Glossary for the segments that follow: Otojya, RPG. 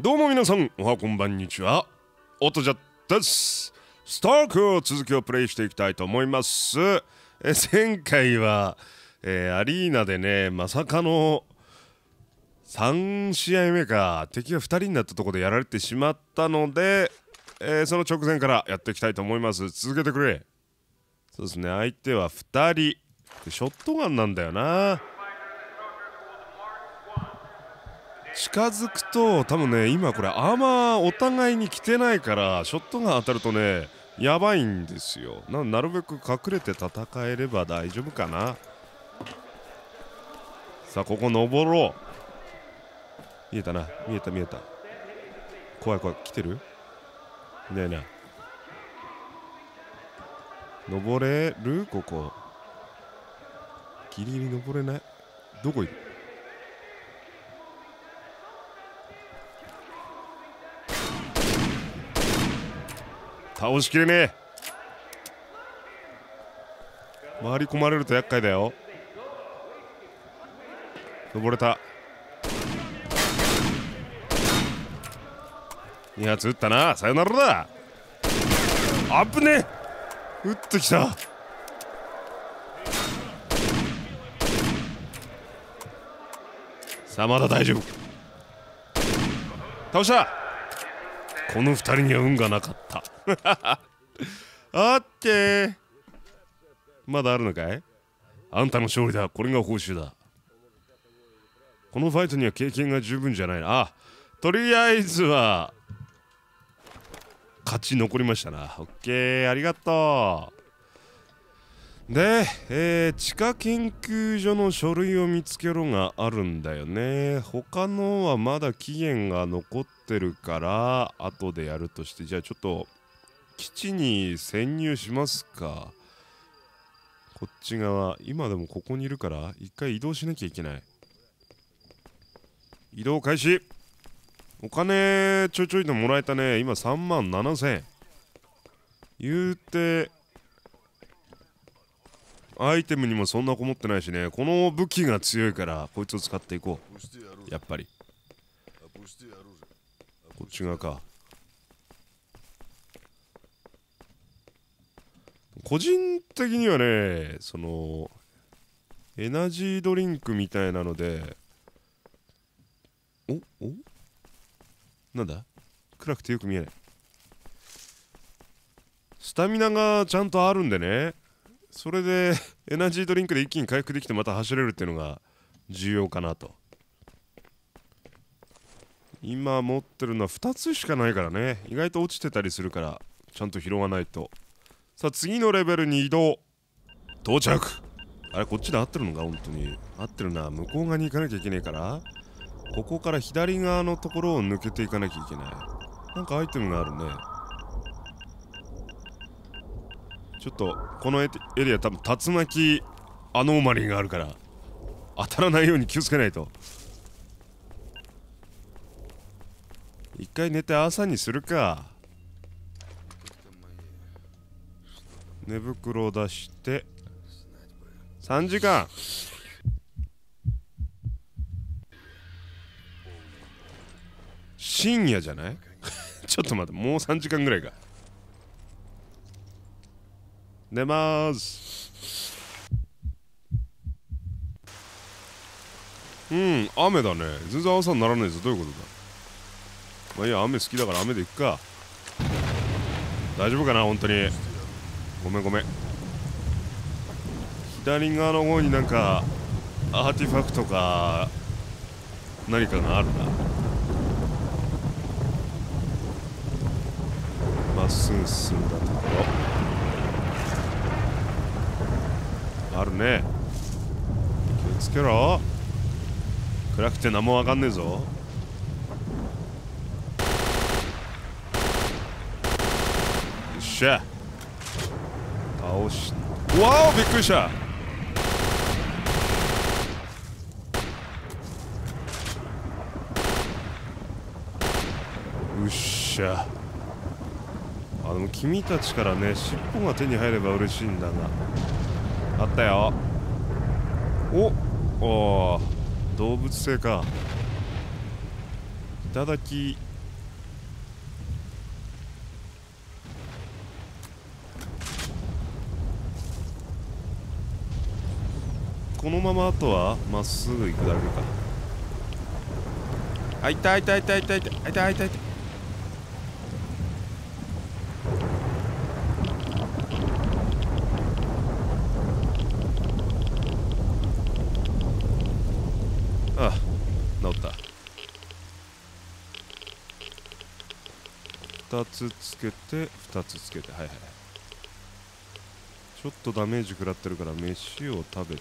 どうも皆さん、おはこんばんにちは。オトジャです。ストークを続きをプレイしていきたいと思います。前回は、アリーナでね、まさかの3試合目か敵が2人になったところでやられてしまったので、その直前からやっていきたいと思います。続けてくれ。そうですね、相手は2人でショットガンなんだよな。近づくと多分ね、今これアーマーお互いに着てないからショットガン当たるとねやばいんですよ。 なるべく隠れて戦えれば大丈夫かな。さあここ登ろう。見えたな、見えた見えた。怖い怖い、来てる？いないな。登れる？ここギリギリ登れない。どこいる？倒しきれねえ。回り込まれると厄介だよ。登れた。2発撃ったな。さよならだ。あぶねえ、撃ってきた。さあまだ大丈夫。倒した。この2人には運がなかった。あってー、まだあるのかい。あんたの勝利だ。これが報酬だ。このファイトには経験が十分じゃないな。あ、とりあえずは勝ち残りましたな。オッケー、ありがとう。で、地下研究所の書類を見つけろがあるんだよね。他のはまだ期限が残ってるから後でやるとして、じゃあちょっと基地に潜入しますか。こっち側今でもここにいるから一回移動しなきゃいけない。移動開始。お金ちょいちょいともらえたね。今3万7千円。言うてアイテムにもそんなこもってないしね。この武器が強いからこいつを使っていこう。やっぱりこっち側か。個人的にはね、そのエナジードリンクみたいなので、おおなんだ、暗くてよく見えない。スタミナがちゃんとあるんでね、それでエナジードリンクで一気に回復できてまた走れるっていうのが重要かなと。今持ってるのは2つしかないからね、意外と落ちてたりするからちゃんと拾わないと。さあ次のレベルに移動。到着。あれこっちで合ってるのか。本当に合ってるな。向こう側に行かなきゃいけないから、ここから左側のところを抜けていかなきゃいけない。なんかアイテムがあるね。ちょっとこのエリア多分竜巻アノーマリーがあるから当たらないように気をつけないと。一回寝て朝にするか。寝袋を出して3時間。深夜じゃない？ちょっと待って、もう3時間ぐらいか。寝まーす。うん、雨だね。全然朝にならないぞ。どういうことだ。まあいいや、雨好きだから雨で行くか。大丈夫かな本当に。ごめんごめん。左側の方になんかアーティファクトか何かがあるな。まっすぐ進んだところあるね。気をつけろ。暗くて何もわかんねえぞ。よっしゃ、倒し、わお、びっくりした。うっしゃ。あの君たちからね、尻尾が手に入れば嬉しいんだが。あったよ。おお、動物性か。いただきこのままあとはまっすぐ行くだけかな。あ、痛い痛い痛い痛い痛い痛い痛い痛い。ああ、治った。2つつけて2つつけて、はいはい。ちょっとダメージ食らってるから飯を食べて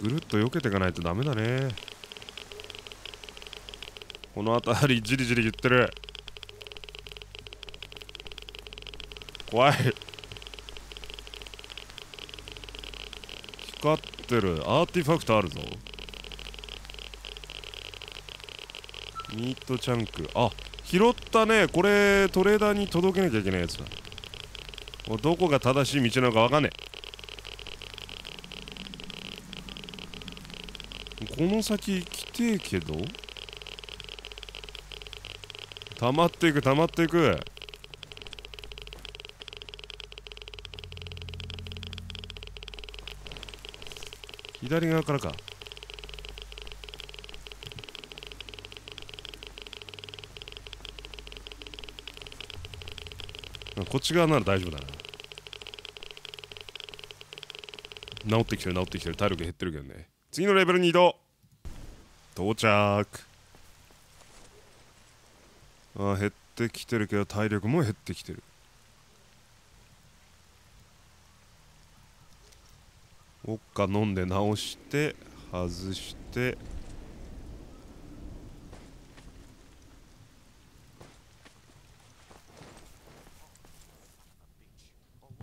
ぐるっと避けていかないとダメだね。この辺りじりじり言ってる。怖い。光ってる。アーティファクトあるぞ。ミートチャンク、あ、拾ったね。これトレーダーに届けなきゃいけないやつだ。もうどこが正しい道なのかわかんねえ。この先来てえけど、溜まっていく溜まっていく。左側からか。こっち側なら大丈夫だな。治ってきてる治ってきてる。体力減ってるけどね。次のレベルに移動。到着。ああ、減ってきてるけど体力も減ってきてる。ウォッカ飲んで直して外して、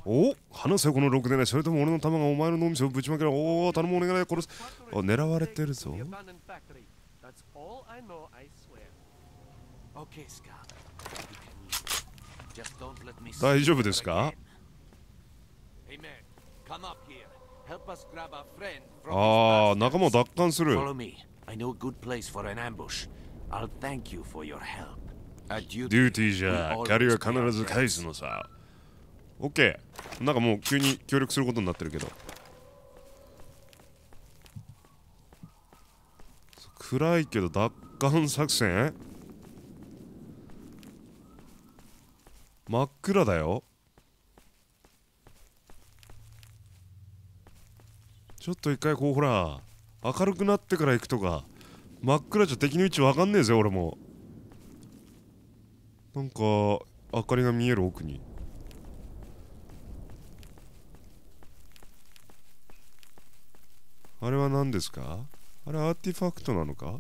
おっ、離せよこのろくでない。それとも俺の弾がお前の脳みそをぶちまけろ。おお、頼むお願い殺す。あ、狙われてるぞ。大丈夫ですか。ああ、仲間を奪還する。デューティーじゃ、キャリーは必ず返すのさ。オッケー。なんかもう急に協力することになってるけど、暗いけど奪還作戦。真っ暗だよ。ちょっと一回こうほら明るくなってから行くとか。真っ暗じゃ敵の位置わかんねえぜ俺も。なんか明かりが見える奥に。あれは何ですか？あれアーティファクトなのか？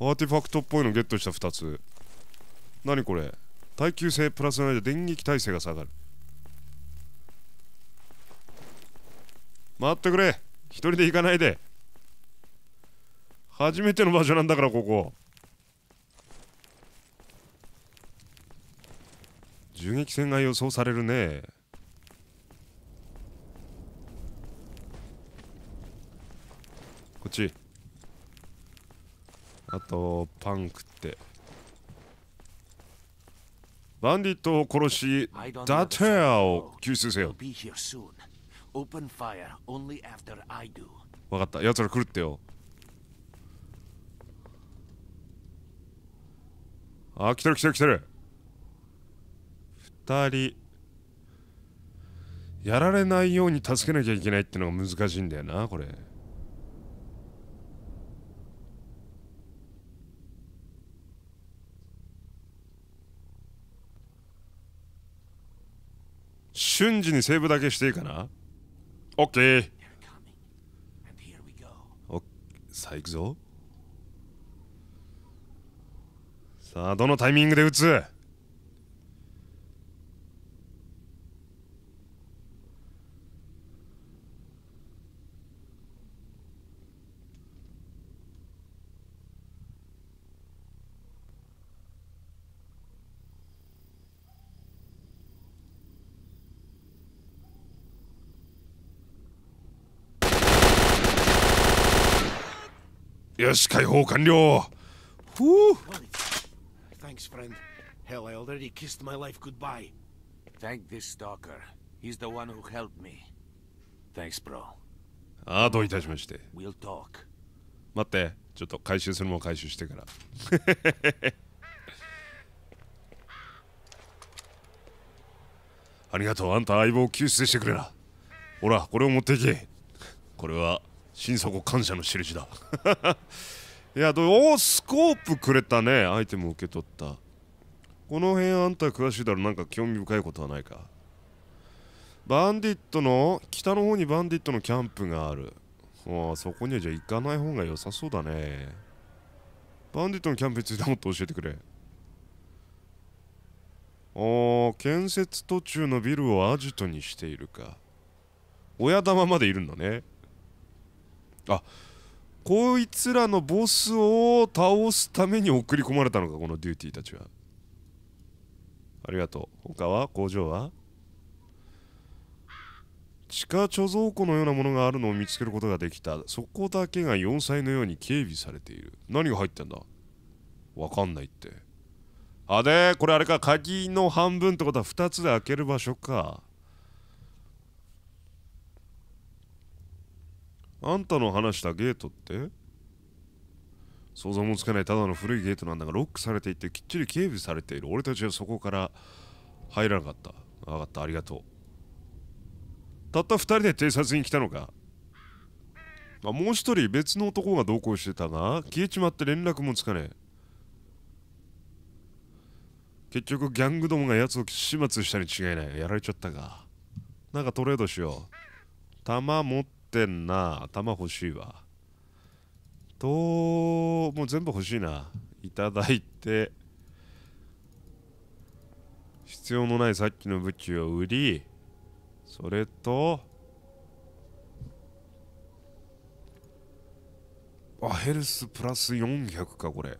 アーティファクトっぽいのゲットした2つ。何これ？耐久性プラスの間電撃耐性が下がる。待ってくれ！一人で行かないで！初めての場所なんだからここ。銃撃戦が予想されるね。こっち。あとパン食ってバンディットを殺しダテアを救出せよ。わかった、やつら来るってよ。あ、来てる来てる来てる。2人やられないように助けなきゃいけないってのが難しいんだよなこれ。瞬時にセーブだけしていいかな。 OK。 さあ行くぞ。さあどのタイミングで撃つ。よし、解放完了。ふう。Hell, I already kissed my life goodbye. Thank this stalker. He's the one who helped me. Thanks, bro. ああ、どういたしまして。We'll talk. 待って、ちょっと回収するもん回収してから。ありがとう、あんた相棒を救出してくれな。ほら、これを持っていけ。これは心底感謝の印だ。いや、おお、スコープくれたね。アイテムを受け取った。この辺あんた詳しいだろ、なんか興味深いことはないか。バンディットの、北の方にバンディットのキャンプがある。ああ、そこにはじゃあ行かない方が良さそうだね。バンディットのキャンプについてもっと教えてくれ。おー、建設途中のビルをアジトにしているか。親玉までいるんだね。あ、こいつらのボスを倒すために送り込まれたのか、このデューティーたちは。ありがとう。他は工場は地下貯蔵庫のようなものがあるのを見つけることができた。そこだけが要塞のように警備されている。何が入ってんだわかんないって。あれ、これあれか、鍵の半分ってことは2つで開ける場所か。あんたの話したゲートって想像もつかないただの古いゲートなんだが、ロックされていてきっちり警備されている。俺たちはそこから入らなかった。分かった、ありがとう。たった2人で偵察に来たのか。あ、もう1人別の男が同行してたが消えちまって連絡もつかねえ。結局ギャングどもがやつを始末したに違いない。やられちゃったか。なんかトレードしよう。弾持ってんな。弾欲しいわ。もう全部欲しいな。いただいて、必要のないさっきの武器を売り、それと、あ、ヘルスプラス400か、これ。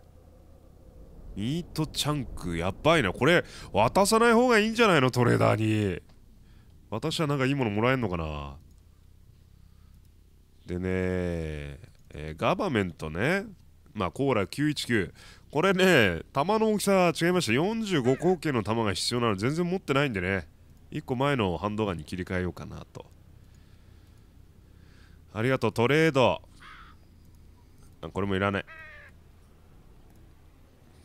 ミートチャンク、やばいな。これ、渡さない方がいいんじゃないの、トレーダーに。私はなんかいいものもらえんのかな。でねガバメントね。まあ、コーラ919。これね、弾の大きさ違いました。45口径の弾が必要なの全然持ってないんでね。1個前のハンドガンに切り替えようかなと。ありがとう、トレード。これもいらない。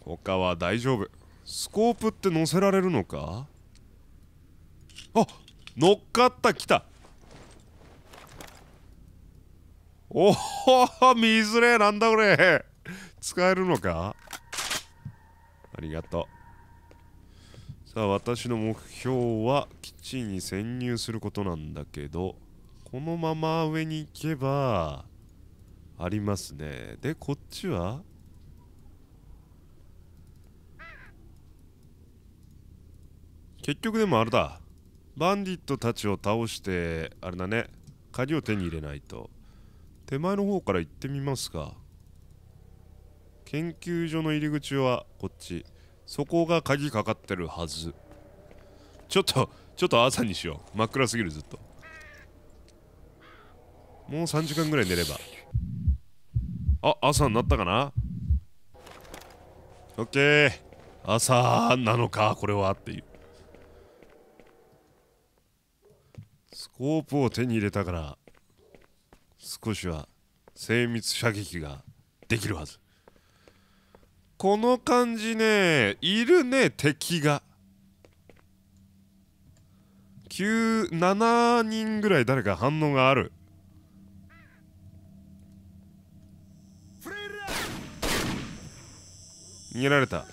他は大丈夫。スコープって乗せられるのか。あ、乗っかった、来た。おお、見づれえ、なんだこれ。使えるのか。ありがとう。さあ、私の目標は基地に潜入することなんだけど、このまま上に行けばありますね。で、こっちは結局でもあれだ。バンディットたちを倒して、あれだね。鍵を手に入れないと。手前の方から行ってみますか。研究所の入り口はこっち。そこが鍵かかってるはず。ちょっと朝にしよう。真っ暗すぎる、ずっと。もう3時間ぐらい寝れば。あ、朝になったかな？オッケー。朝なのか、これはっていう。スコープを手に入れたから少しは精密射撃ができるはず。この感じね、いるね、敵が。7人ぐらい誰か反応がある。逃げられた。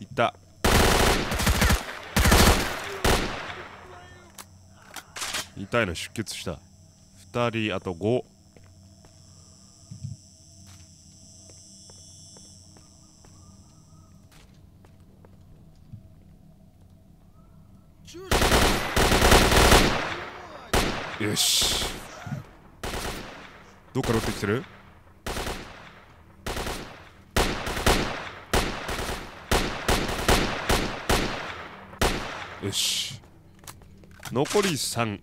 いた。痛いの出血した。2人、あと5。よし。どっから撃ってきてる？よし。残り3。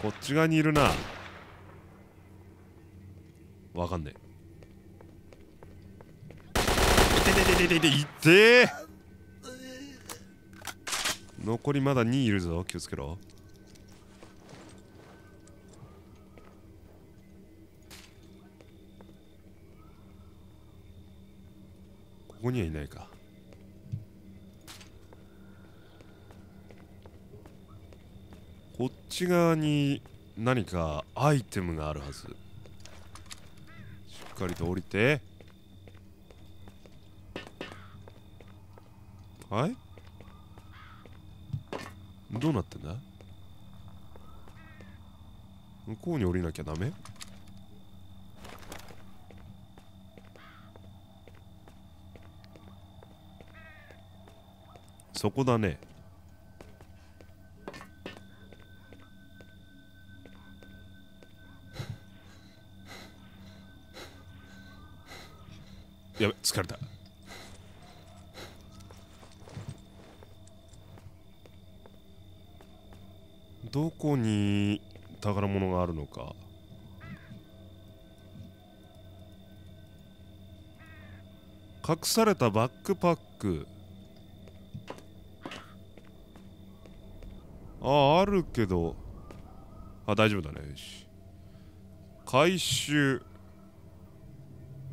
こっち側にいるな。わかんねえ。いってー、残りまだ2いるぞ、気をつけろ。ここにはいないか。こっち側に何かアイテムがあるはず。しっかりと降りて。はい、どうなってんだ。向こうに降りなきゃダメ。そこだね。やべ、疲れた。どこに宝物があるのか。隠されたバックパック。あるけど、大丈夫だね。よし、回収。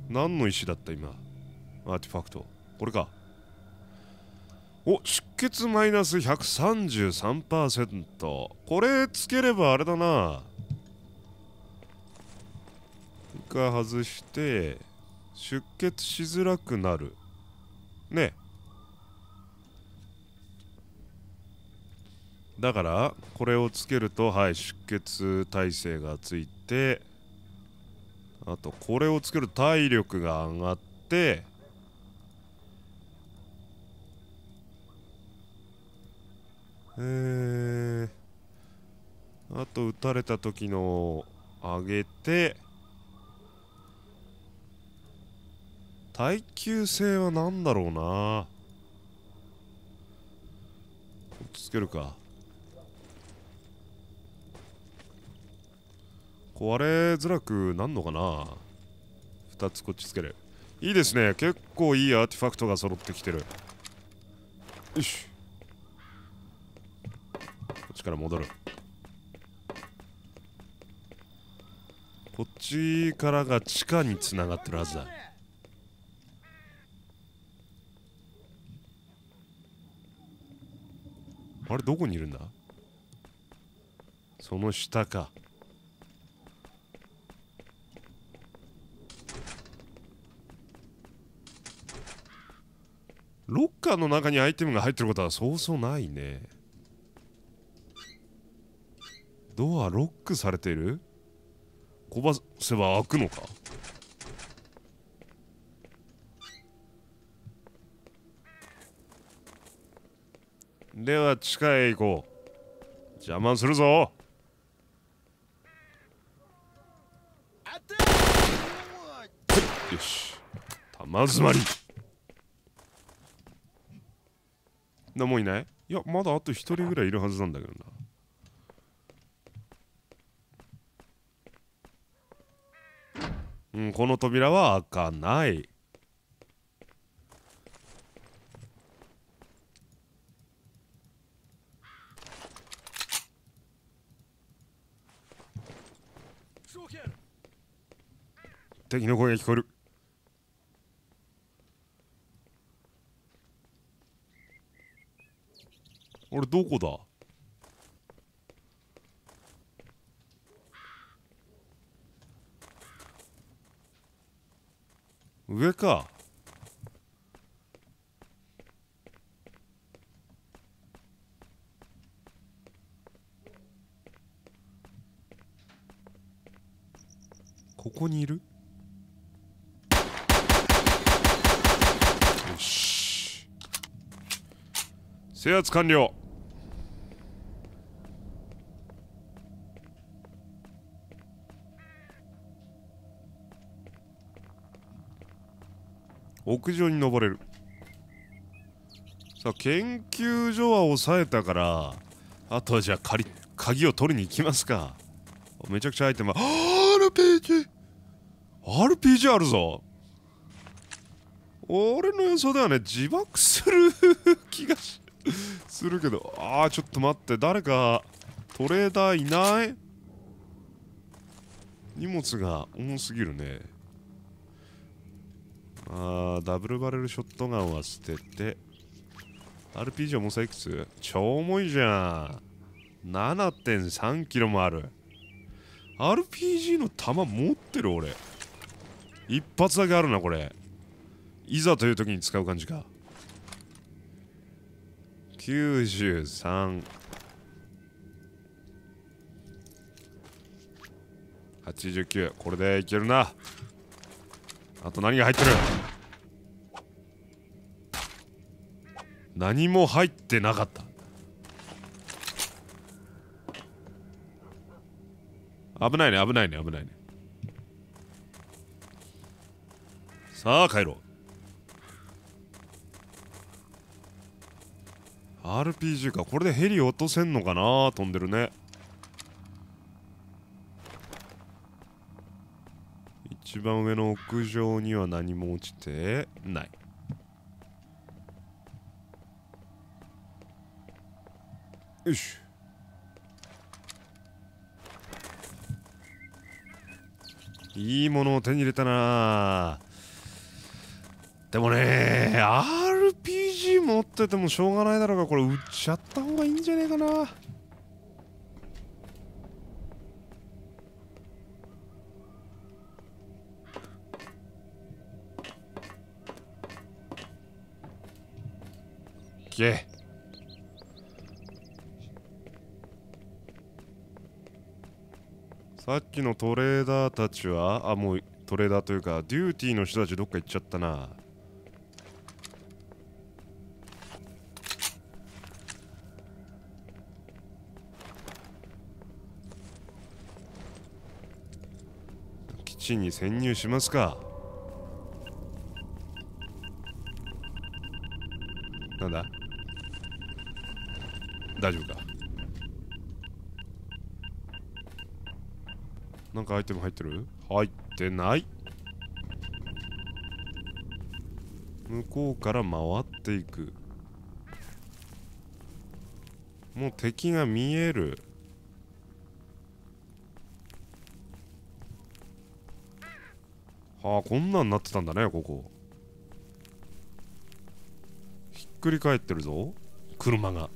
何の石だった今。アーティファクト、これか。お、出血マイナス 133%。 これつければあれだな。一回外して出血しづらくなるね。だからこれをつけると、はい、出血耐性がついて、あとこれをつけると体力が上がって、あと撃たれた時の上げて、耐久性は何だろうな。こっちつけるか。壊れづらくなんのかな。2つこっちつける。いいですね、結構いいアーティファクトが揃ってきてる。よし、から戻る。こっちからが地下につながってるはずだ。あれ、どこにいるんだ。その下か。ロッカーの中にアイテムが入ってることはそうそうないね。ドアロックされている。こばせば開くのか。では地下へ行こう。邪魔するぞ。よし、玉詰まり。な、もういない。いや、まだあと1人ぐらいいるはずなんだけどな。うん、この扉は開かない。敵の声が聞こえる。俺どこだ。上か。ここにいる。よし、制圧完了。屋上に登れる。さあ、研究所は抑えたから、あとはじゃあ借り鍵を取りに行きますか。めちゃくちゃアイテムは RPG、 RPG あるぞ。俺の予想ではね、自爆する気がするけど、あーちょっと待って、誰かトレーダーいない？荷物が重すぎるね。あー、ダブルバレルショットガンは捨てて、 RPG 重さいくつ？超重いじゃん。 7.3 キロもある。 RPG の弾持ってる俺。一発だけあるな、これ。いざという時に使う感じか。93、89、これでいけるな。あと何が入ってる？何も入ってなかった。危ないね、危ないね、危ないね。さあ帰ろう。RPG か。これでヘリ落とせんのかな。飛んでるね。一番上の屋上には何も落ちてない。よし、いいものを手に入れたな。でもね、RPG 持っててもしょうがないだろうが、これ売っちゃった方がいいんじゃねえかな。OK、さっきのトレーダーたちは、あ、もうトレーダーというかデューティーの人たちどっか行っちゃったな。基地に潜入しますか。なんだ、大丈夫か。なんかアイテム入ってる？入ってない。向こうから回っていく。もう敵が見える。はあ、こんなんなってたんだね、ここ。ひっくり返ってるぞ、車が。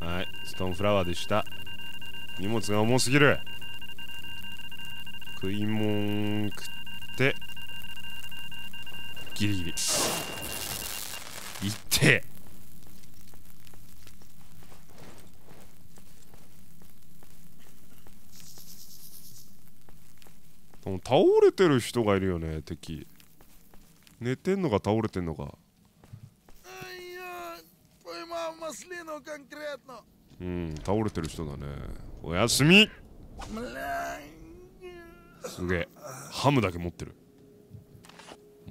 はい、ストーンフラワーでした。荷物が重すぎる。食いもん食ってギリギリいって、倒れてる人がいるよね。敵寝てんのか倒れてんのか。うん、倒れてる人だね。おやすみ。すげえ、ハムだけ持ってる。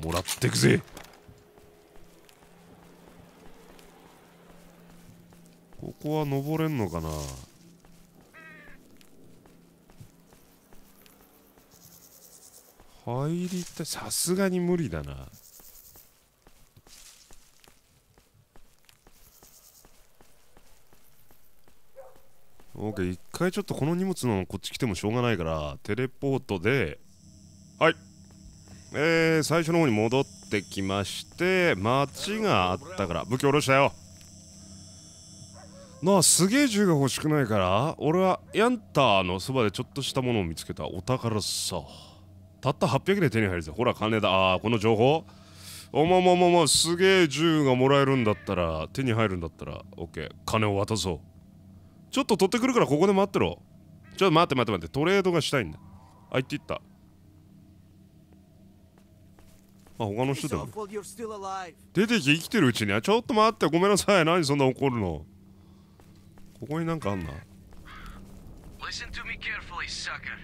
もらってくぜ。ここは登れんのかな。入りたい。さすがに無理だな。オーケー、一回ちょっとこの荷物のこっち来てもしょうがないから、テレポートで、はい、最初の方に戻ってきまして、町があったから武器下ろしたよな。あ、すげえ銃が欲しくないから、俺はヤンターのそばでちょっとしたものを見つけた。お宝さ、たった800で手に入るぜ。ほら金だ。あー、この情報。おまままま、すげえ銃がもらえるんだったら、手に入るんだったら、オーケー、金を渡そう。ちょっと取ってくるから、ここで待ってろ。ちょっと待って待って待って、トレードがしたいんだ。あ、行っていった。あ、他の人だ。出てきて、生きてるうちに。あ、ちょっと待って、ごめんなさい。何そんな怒るの。ここになんかあんな。boy, sucker.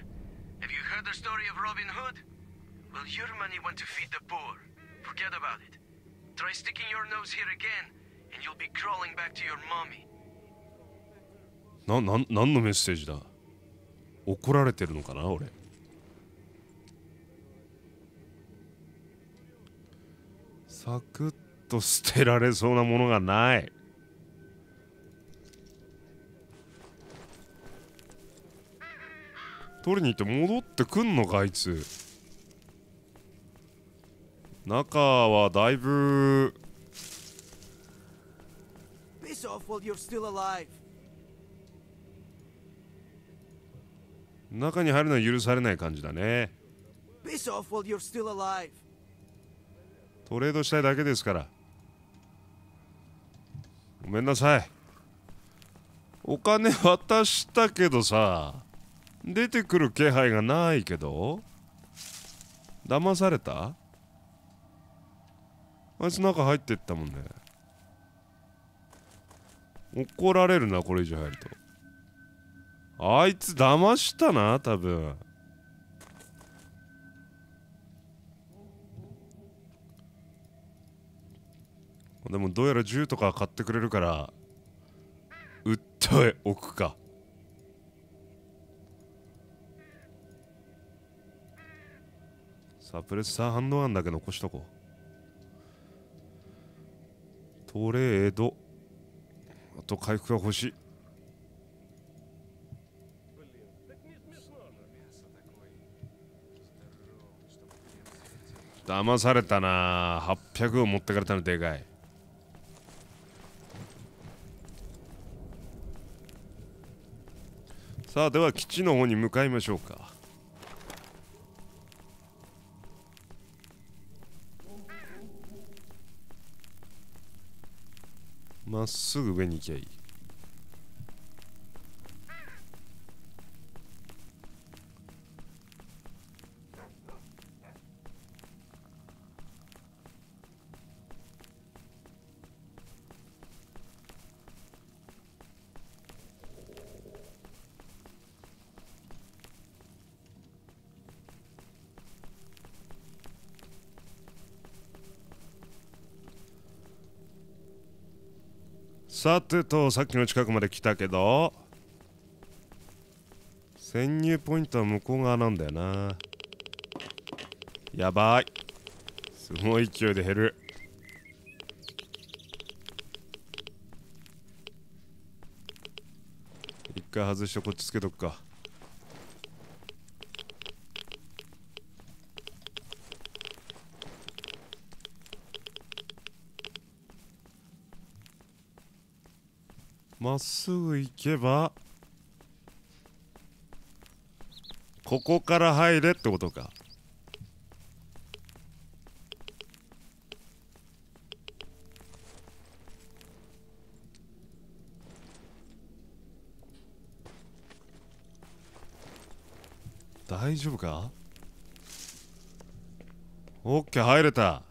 Have you heard the story of Robin Hood? Well, your money went to feed the poor. Forget about it. Try sticking your nose here again, and you'll be crawling back to your mommy. 何のメッセージだ。怒られてるのかな、俺。サクッと捨てられそうなものがない。取りに行って戻ってくんのか、あいつ。中はだいぶ。中に入るのは許されない感じだね。トレードしたいだけですから。ごめんなさい。お金渡したけどさ、出てくる気配がないけど。騙された？あいつ中入ってったもんね。怒られるな、これ以上入ると。あいつ騙したな、多分。でもどうやら銃とか買ってくれるから訴えおくか。サプレッサー反応案だけ残しとこう。トレード、あと回復が欲しい。騙されたな。800を持ってかれたのでかい。さあ、では基地の方に向かいましょうか。まっすぐ上に行きゃいい。さてと、さっきの近くまで来たけど、潜入ポイントは向こう側なんだよな。やばい、すごい勢いで減る。一回外してこっちつけとくか。まっすぐ行けばここから入れってことか。大丈夫か？ OK、 入れた。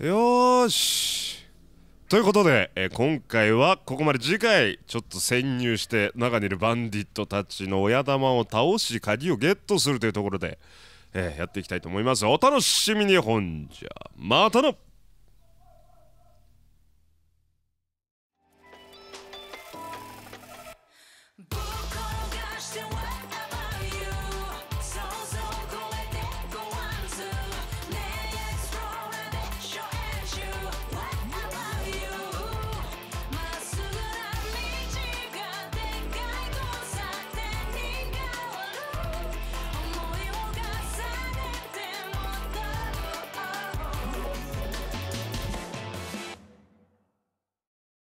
よーし、ということで、今回はここまで。次回ちょっと潜入して中にいるバンディットたちの親玉を倒し、鍵をゲットするというところで、やっていきたいと思います。お楽しみに。ほんじゃまたの。